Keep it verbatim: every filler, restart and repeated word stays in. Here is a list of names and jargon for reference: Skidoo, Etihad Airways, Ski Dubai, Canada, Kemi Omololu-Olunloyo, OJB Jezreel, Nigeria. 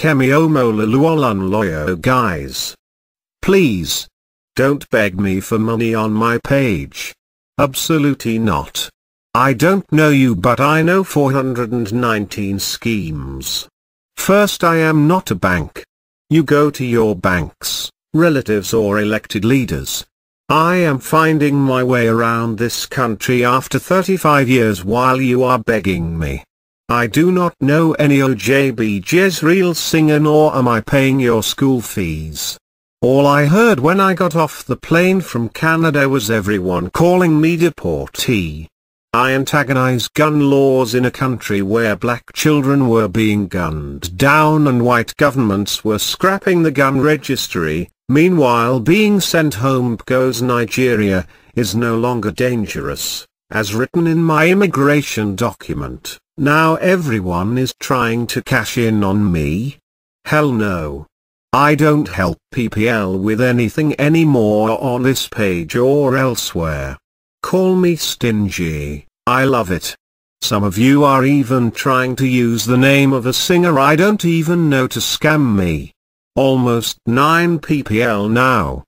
Kemi Omololu-Olunloyo guys. Please. Don't beg me for money on my page. Absolutely not. I don't know you, but I know four hundred nineteen schemes. First, I am not a bank. You go to your banks, relatives or elected leaders. I am finding my way around this country after thirty-five years while you are begging me. I do not know any O J B Jezreel singer, nor am I paying your school fees. All I heard when I got off the plane from Canada was everyone calling me deportee. I antagonize gun laws in a country where black children were being gunned down and white governments were scrapping the gun registry. Meanwhile, being sent home because Nigeria is no longer dangerous, as written in my immigration document. Now everyone is trying to cash in on me. Hell no. I don't help P P L with anything anymore on this page or elsewhere. Call me stingy, I love it. Some of you are even trying to use the name of a singer I don't even know to scam me. Almost nine P P L now.